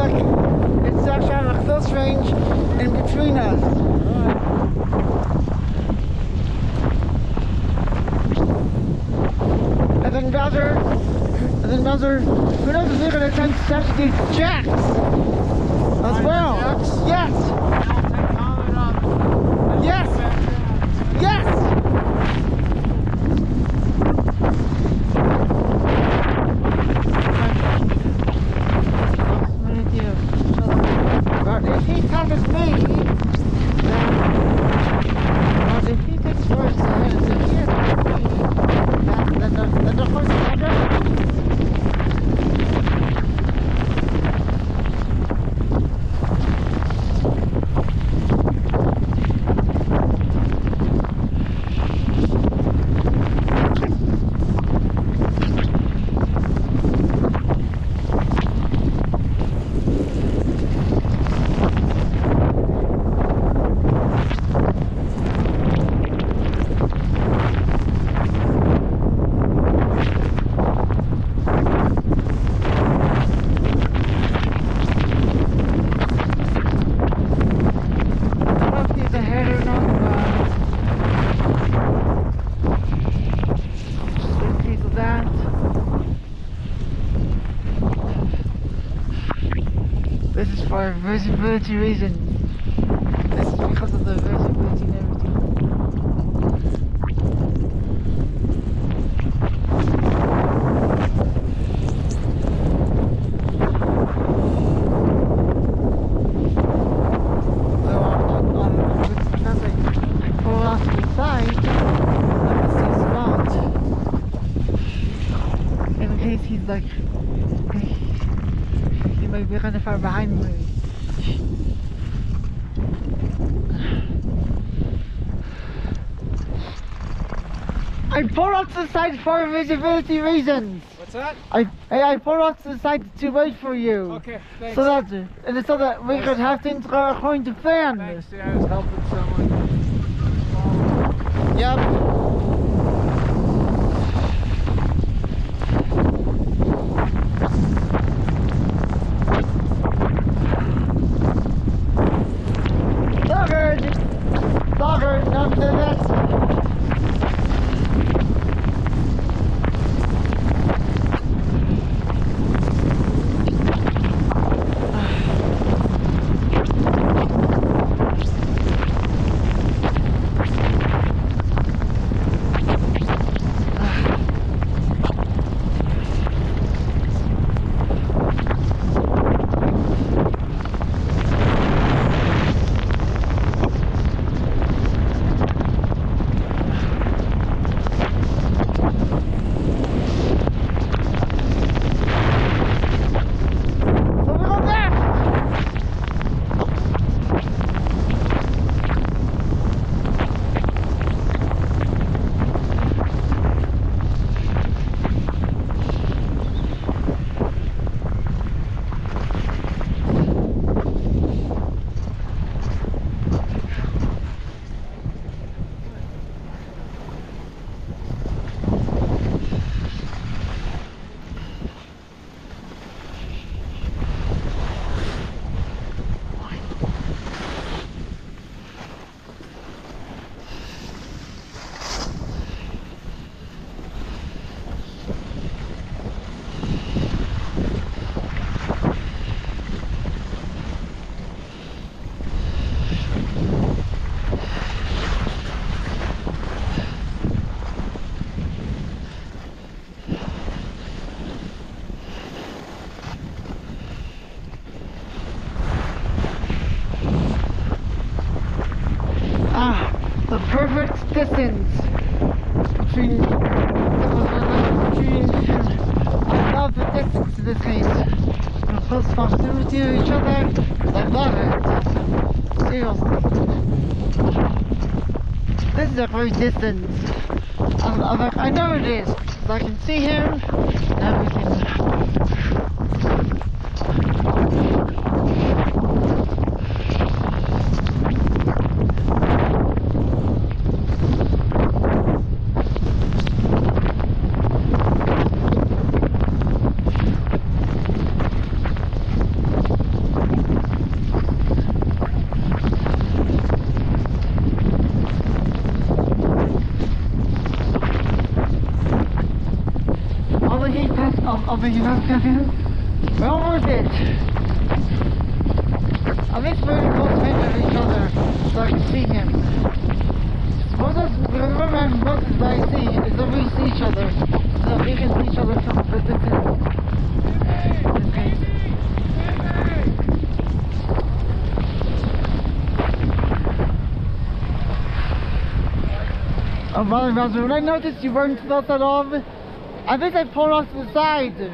it's actually on a close range in between us. Right. And then Bowser, who knows if they're going to attempt to touch these jacks as well? Yes! Yes! Yes! For visibility reasons. This is because of the visibility and everything. So on the pull off to the side, I can see his mount. In case he's like, he might be kind of far behind me. I pulled off to the side for visibility reasons. What's that? I pulled off to the side to wait for you. Okay, thanks. So that we could have things according to plan. Thanks, yeah, I was helping someone. Yep. The perfect distance I love the distance in this case. In close proximity to each other, I love it. Seriously. This is a great distance. I know it is. So I can see him, and we but you know, well worth it. I'm very close with each other, so I can see him. Moses I see is that we see each other, so we can see each other from a distance. Oh, Bowser, when I noticed you weren't felt at all, I think I pulled off to the side.